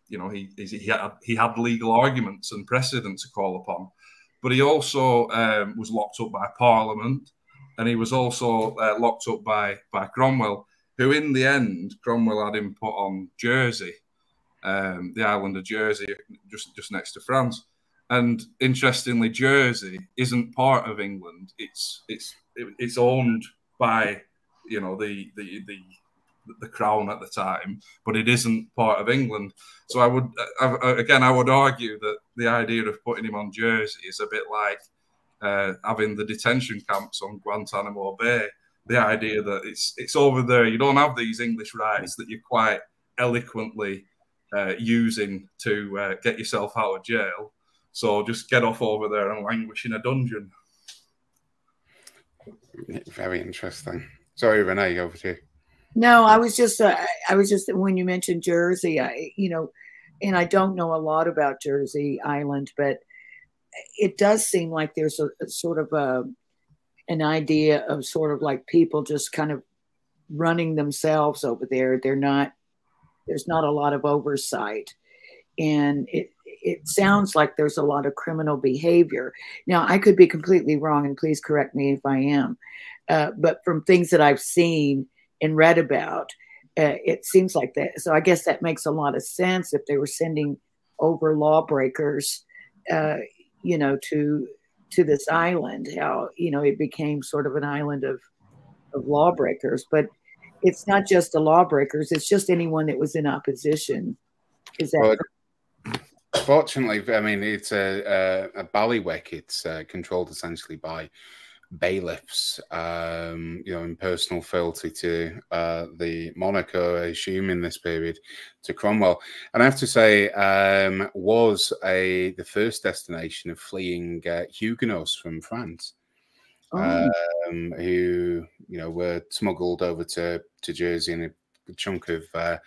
you know he he had he had legal arguments and precedent to call upon. But he also um, was locked up by Parliament, and he was also uh, locked up by by Cromwell, who in the end Cromwell had him put on Jersey, um, the island of Jersey, just just next to France. And interestingly, Jersey isn't part of England; it's it's it's owned by you know the the the, the crown at the time, but it isn't part of England. So I would I, again I would argue that the idea of putting him on Jersey is a bit like uh, having the detention camps on Guantanamo Bay. The idea that it's it's over there, you don't have these English rights that you're quite eloquently uh, using to uh, get yourself out of jail. So just get off over there and languish in a dungeon. Very interesting. Sorry, Renée, over to you. No, I was just, uh, I was just when you mentioned Jersey, I, you know, and I don't know a lot about Jersey Island, but it does seem like there's a, a sort of a an idea of sort of like people just kind of running themselves over there. They're not, there's not a lot of oversight, and it. It sounds like there's a lot of criminal behavior. Now, I could be completely wrong, and please correct me if I am. Uh, but from things that I've seen and read about, uh, it seems like that. So I guess that makes a lot of sense if they were sending over lawbreakers, uh, you know, to to this island. How you know it became sort of an island of of lawbreakers. But it's not just the lawbreakers; it's just anyone that was in opposition. Is that? Well, fortunately, I mean, it's a, a, a bailiwick. It's uh, controlled essentially by bailiffs, um, you know, in personal fealty to uh, the monarch, I assume, in this period, to Cromwell. And I have to say, um, was a, the first destination of fleeing uh, Huguenots from France, oh. um, who, you know, were smuggled over to, to Jersey, in a chunk of... Uh,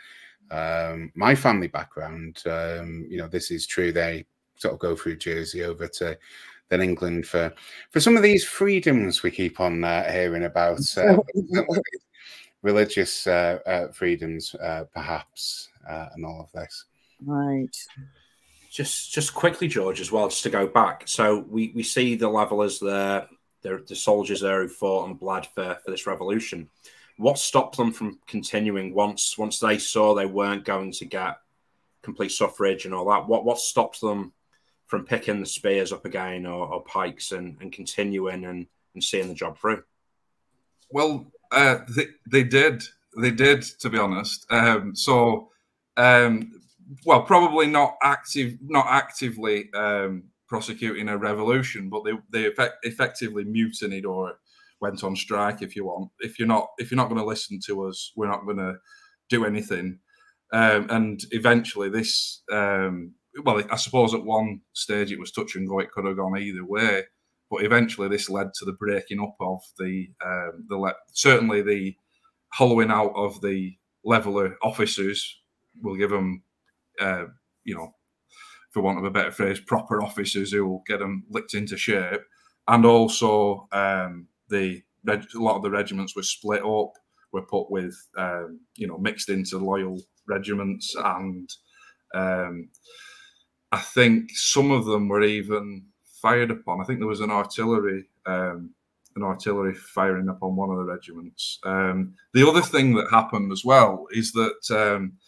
um my family background, um you know, this is true. They sort of go through Jersey over to then England for for some of these freedoms we keep on uh, hearing about, uh, religious uh, uh freedoms uh perhaps, uh, and all of this, right? Just just quickly, George, as well, just to go back, so we we see the Levellers there, the, the soldiers there who fought and bled for, for this revolution. What stopped them from continuing once once they saw they weren't going to get complete suffrage and all that? What what stopped them from picking the spears up again, or, or pikes, and, and continuing and, and seeing the job through? Well, uh, they, they did. They did, to be honest. Um, so, um, well, probably not active, not actively um, prosecuting a revolution, but they, they effect effectively mutinied or went on strike, if you want. If you're not, if you're not going to listen to us, we're not going to do anything. Um, and eventually, this, um, well, I suppose at one stage it was touch and go; it could have gone either way. But eventually, this led to the breaking up of the, um, the certainly the hollowing out of the Leveller officers. We'll give them, uh, you know, for want of a better phrase, proper officers who will get them licked into shape, and also. Um, The a lot of the regiments were split up, were put with, um, you know, mixed into loyal regiments, and um, I think some of them were even fired upon. I think there was an artillery, um, an artillery firing upon one of the regiments. Um, the other thing that happened as well is that, um,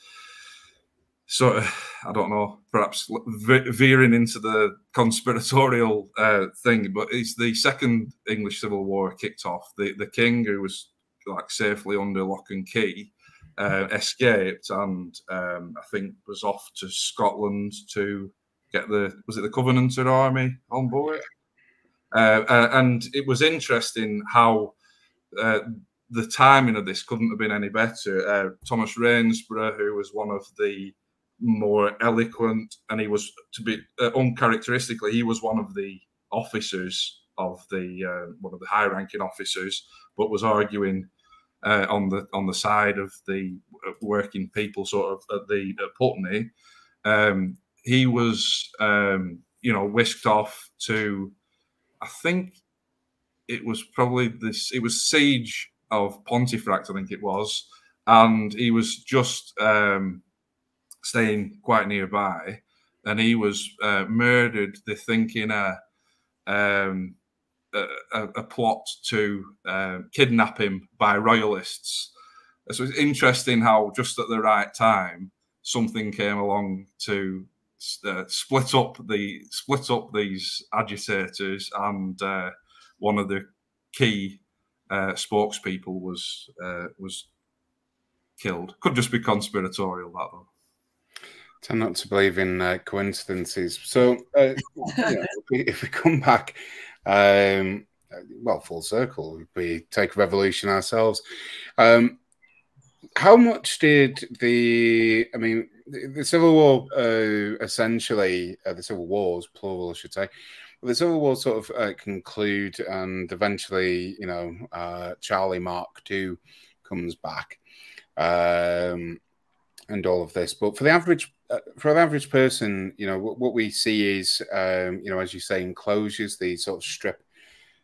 sort of, I don't know, perhaps ve veering into the conspiratorial uh, thing, but it's the second English Civil War kicked off. The the king, who was like safely under lock and key, uh, escaped, and um, I think was off to Scotland to get the was it the Covenanter army on board, uh, and it was interesting how. Uh, The timing of this couldn't have been any better. Uh, Thomas Rainsborough, who was one of the more eloquent, and he was, to be uh, uncharacteristically, he was one of the officers of the uh, one of the high-ranking officers, but was arguing uh, on the on the side of the working people, sort of at the at Putney, Um, he was, um, you know, whisked off to, I think it was probably this, it was Siege of Pontefract, I think it was. And he was just um, staying quite nearby. And he was uh, murdered, they're thinking a, um, a, a plot to uh, kidnap him by royalists. So it's interesting how just at the right time, something came along to uh, split up the split up these agitators, and uh, one of the key uh, spokespeople was uh, was killed. Could just be conspiratorial, that though. Tend not to believe in uh, coincidences. So uh, you know, if, we, if we come back, um, well, full circle, we take revolution ourselves. Um, How much did the, I mean, the, the Civil War, uh, essentially, uh, the Civil Wars, plural, I should say, the Civil War sort of uh, conclude, and eventually, you know, uh, Charlie Mark two comes back, um, and all of this. But for the average, uh, for the average person, you know, what, what we see is, um, you know, as you say, enclosures, the sort of strip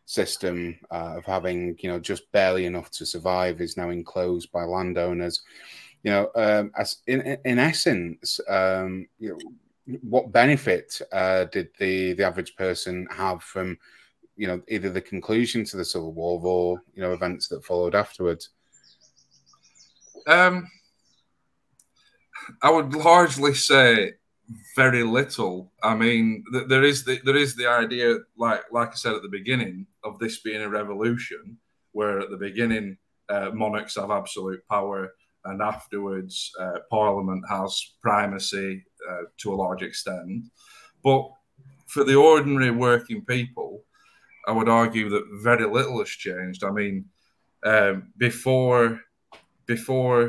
system uh, of having, you know, just barely enough to survive is now enclosed by landowners. You know, um, as in, in essence, um, you know, what benefit uh, did the the average person have from, you know, either the conclusion to the Civil War or, you know, events that followed afterwards? Um, I would largely say very little. I mean, th there is the, there is the idea, like like I said at the beginning, of this being a revolution, where at the beginning uh, monarchs have absolute power, and afterwards uh, Parliament has primacy uh, to a large extent. But for the ordinary working people, I would argue that very little has changed. I mean, um, before before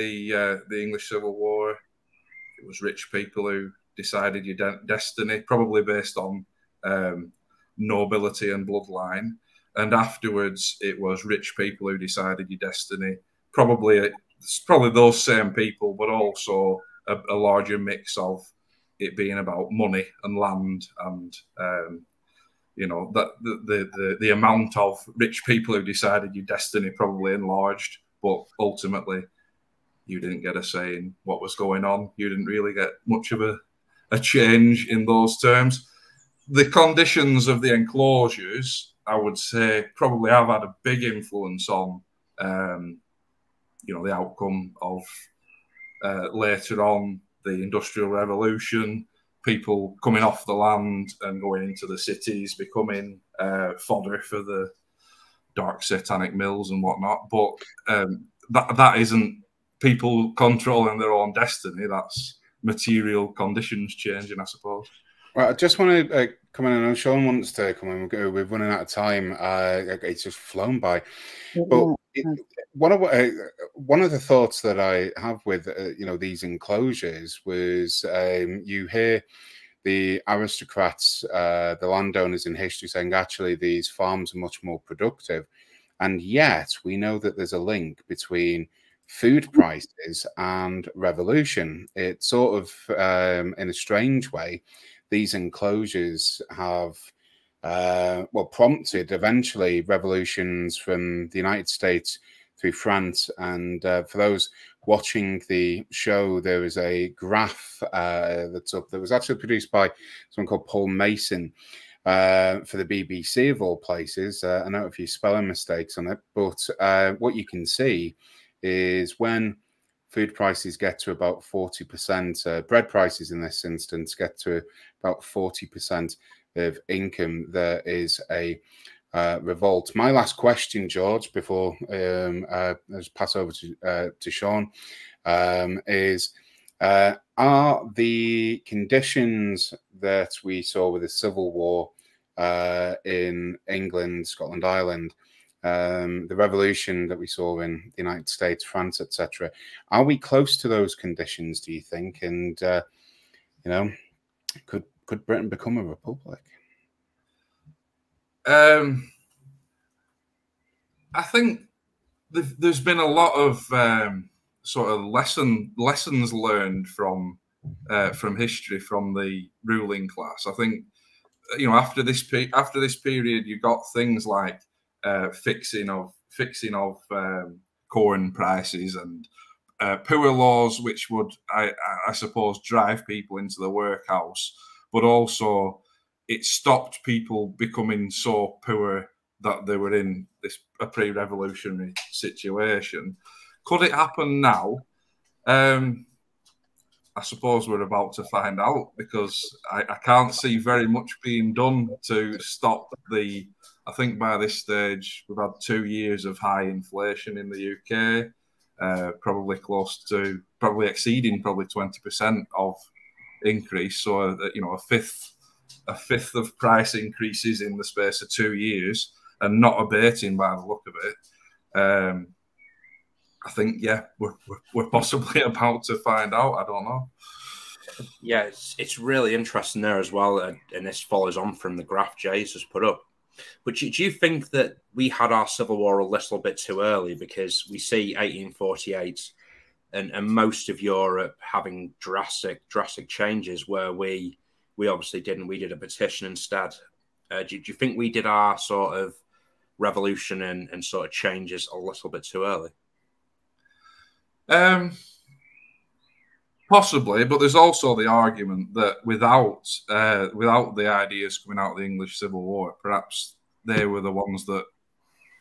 the uh, the English Civil War, it was rich people who decided your de destiny, probably based on um, nobility and bloodline. And afterwards, it was rich people who decided your destiny, probably it's probably those same people, but also a, a larger mix of it being about money and land, and um, you know, that the, the the the amount of rich people who decided your destiny probably enlarged, but ultimately, you didn't get a say in what was going on. You didn't really get much of a, a change in those terms. The conditions of the enclosures, I would say, probably have had a big influence on, um, you know, the outcome of uh, later on the Industrial Revolution, people coming off the land and going into the cities, becoming uh, fodder for the dark satanic mills and whatnot. But um, that that isn't people controlling their own destiny. That's material conditions changing, I suppose. Well, I just want to uh, come in. I know Sean wants to come in. We're, we're running out of time. Uh, it's just flown by. But it, one of uh, one of the thoughts that I have with uh, you know, these enclosures was, um, you hear the aristocrats, uh, the landowners in history, saying actually these farms are much more productive, and yet we know that there's a link between food prices and revolution. It's sort of, um, in a strange way, these enclosures have, uh, well, prompted eventually revolutions from the United States through France. And uh, for those watching the show, there was a graph uh, that's up that was actually produced by someone called Paul Mason uh, for the B B C of all places. Uh, I know a few spelling mistakes on it, but uh, what you can see is when food prices get to about forty percent, uh, bread prices in this instance get to about forty percent of income, there is a uh, revolt. My last question, George, before um, uh, I just pass over to, uh, to Sean, um, is uh, are the conditions that we saw with the Civil War uh, in England, Scotland, Ireland, Um, the revolution that we saw in the United States, France, et cetera, are we close to those conditions, do you think? And uh, you know, could could Britain become a republic? Um, I think th there's been a lot of um, sort of lesson lessons learned from uh, from history from the ruling class. I think, you know, after this pe after this period, you got things like uh, fixing of fixing of um, corn prices and uh, poor laws, which would, I, I suppose, drive people into the workhouse, but also it stopped people becoming so poor that they were in this a pre-revolutionary situation. Could it happen now? Um, I suppose we're about to find out, because I, I can't see very much being done to stop the... I think by this stage, we've had two years of high inflation in the U K, uh, probably close to, probably exceeding probably twenty percent of increase. So, uh, you know, a fifth a fifth of price increases in the space of two years and not abating by the look of it. Um, I think, yeah, we're, we're possibly about to find out. I don't know. Yeah, it's, it's really interesting there as well. And, and this follows on from the graph Jay's has put up. But do, do you think that we had our Civil War a little bit too early? Because we see eighteen forty-eight and, and most of Europe having drastic, drastic changes, where we, we obviously didn't. We did a petition instead. Uh, do, do you think we did our sort of revolution and, and sort of changes a little bit too early? Um, possibly, but there's also the argument that without uh, without the ideas coming out of the English Civil War, perhaps they were the ones that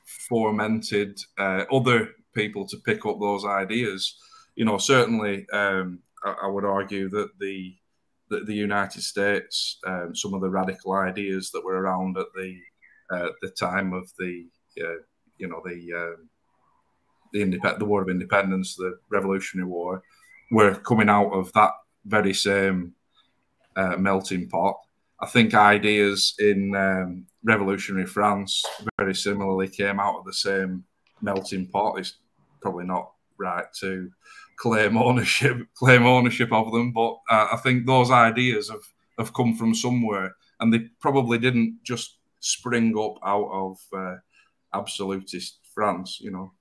fomented uh, other people to pick up those ideas. You know, certainly, um, I, I would argue that the that the United States, um, some of the radical ideas that were around at the uh, the time of the uh, you know the um, The, the War of Independence, the Revolutionary War, were coming out of that very same uh, melting pot. I think ideas in um, revolutionary France very similarly came out of the same melting pot. It's probably not right to claim ownership claim ownership of them, but uh, I think those ideas have, have come from somewhere, and they probably didn't just spring up out of uh, absolutist France, you know.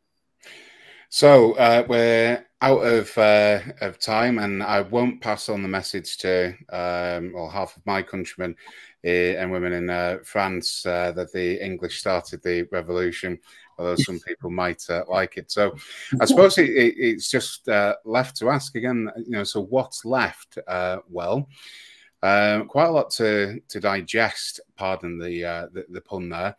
So uh, we're out of uh, of time, and I won't pass on the message to um, well, half of my countrymen uh, and women in uh, France uh, that the English started the revolution, although some people might uh, like it. So I suppose it, it, it's just uh, left to ask again, you know, so what's left? Uh, well, uh, quite a lot to, to digest, pardon the, uh, the, the pun there.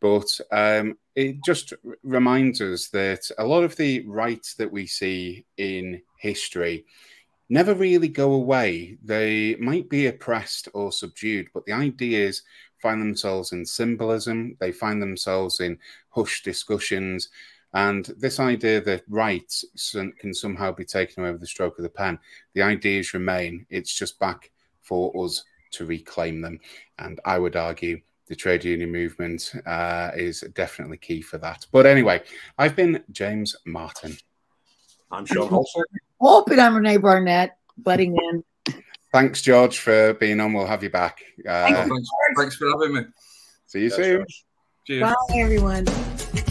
But um, it just reminds us that a lot of the rights that we see in history never really go away. They might be oppressed or subdued, but the ideas find themselves in symbolism. They find themselves in hushed discussions. And this idea that rights can somehow be taken away with the stroke of the pen, the ideas remain. It's just back for us to reclaim them. And I would argue the trade union movement uh, is definitely key for that. But anyway, I've been James Martin. I'm Sean Halsall. Hoping I'm Renée Barnett, butting in. Thanks, George, for being on. We'll have you back. Uh, thanks, thanks for having me. See you That's soon. Right. Cheers. Bye, everyone.